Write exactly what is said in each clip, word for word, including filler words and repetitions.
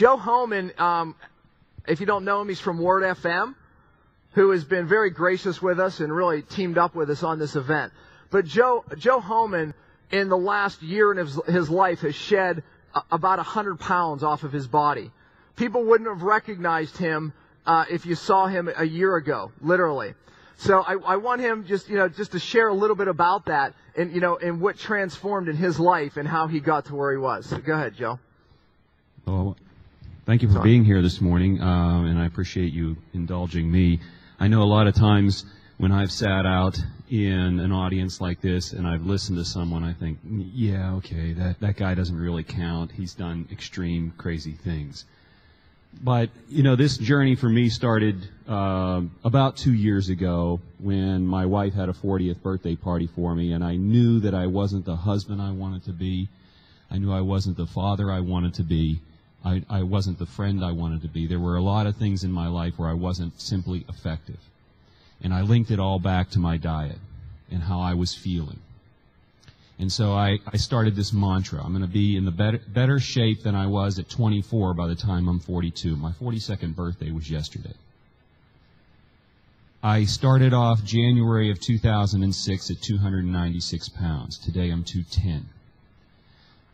Joe Hohman, um, if you don't know him, he's from Word F M, who has been very gracious with us and really teamed up with us on this event. But Joe, Joe Hohman, in the last year in his, his life, has shed a, about one hundred pounds off of his body. People wouldn't have recognized him uh, if you saw him a year ago, literally. So I, I want him just, you know, just to share a little bit about that and, you know, and what transformed in his life and how he got to where he was. So go ahead, Joe. Oh, thank you for Sorry. being here this morning, um, and I appreciate you indulging me. I know a lot of times when I've sat out in an audience like this and I've listened to someone, I think, yeah, okay, that, that guy doesn't really count. He's done extreme, crazy things. But, you know, this journey for me started uh, about two years ago when my wife had a fortieth birthday party for me, and I knew that I wasn't the husband I wanted to be. I knew I wasn't the father I wanted to be. I, I wasn't the friend I wanted to be. There were a lot of things in my life where I wasn't simply effective. And I linked it all back to my diet and how I was feeling. And so I, I started this mantra. I'm going to be in the better, better shape than I was at twenty-four by the time I'm forty-two. My forty-second birthday was yesterday. I started off January of two thousand six at two hundred ninety-six pounds. Today I'm two ten.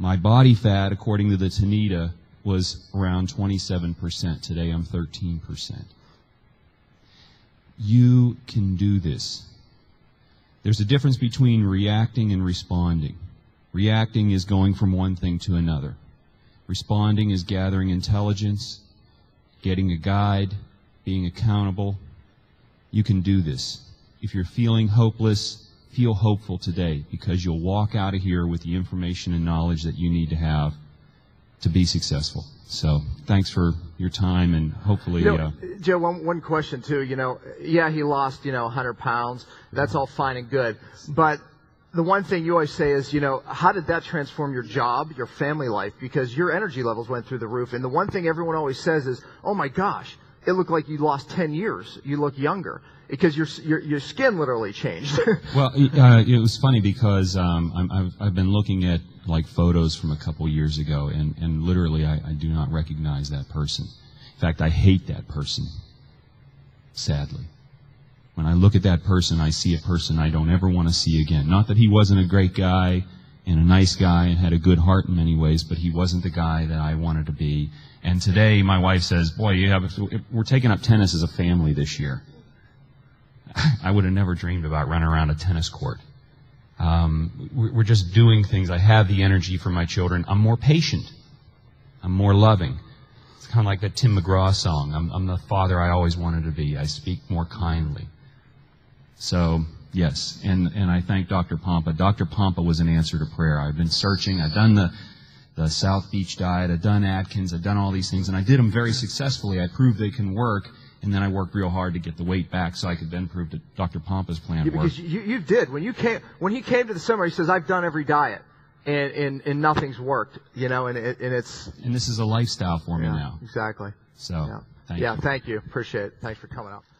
My body fat, according to the Tanita, was around twenty-seven percent. Today I'm thirteen percent. You can do this. There's a difference between reacting and responding. Reacting is going from one thing to another. Responding is gathering intelligence, getting a guide, being accountable. You can do this. If you're feeling hopeless, feel hopeful today, because you'll walk out of here with the information and knowledge that you need to have to be successful. So thanks for your time, and hopefully, you know, uh, Joe, one, one question too. You know, yeah, he lost, you know, one hundred pounds. That's all fine and good. But the one thing you always say is, you know, how did that transform your job, your family life? Because your energy levels went through the roof. And the one thing everyone always says is, oh my gosh, it looked like you lost ten years. You look younger because your your, your skin literally changed. Well, uh, it was funny because um, I'm, I've, I've been looking at like photos from a couple years ago, and, and literally I, I do not recognize that person. In fact, I hate that person, sadly. When I look at that person, I see a person I don't ever want to see again. Not that he wasn't a great guy and a nice guy and had a good heart in many ways, but he wasn't the guy that I wanted to be. And today my wife says, boy, you have a, we're taking up tennis as a family this year. I would have never dreamed about running around a tennis court. Um, we're just doing things. I have the energy for my children. I'm more patient. I'm more loving. It's kind of like that Tim McGraw song. I'm, I'm the father I always wanted to be. I speak more kindly. So, yes, and, and I thank Doctor Pompa. Doctor Pompa was an answer to prayer. I've been searching. I've done the, the South Beach Diet. I've done Atkins. I've done all these things, and I did them very successfully. I proved they can work. And then I worked real hard to get the weight back, so I could then prove that Doctor Pompa's plan worked. Yeah, because you, you did. When you came, when he came to the seminar, he says, "I've done every diet, and and, and nothing's worked." You know, and and it's and this is a lifestyle for me yeah, now. Exactly. So yeah, thank yeah, you. thank you. Appreciate it. Thanks for coming out.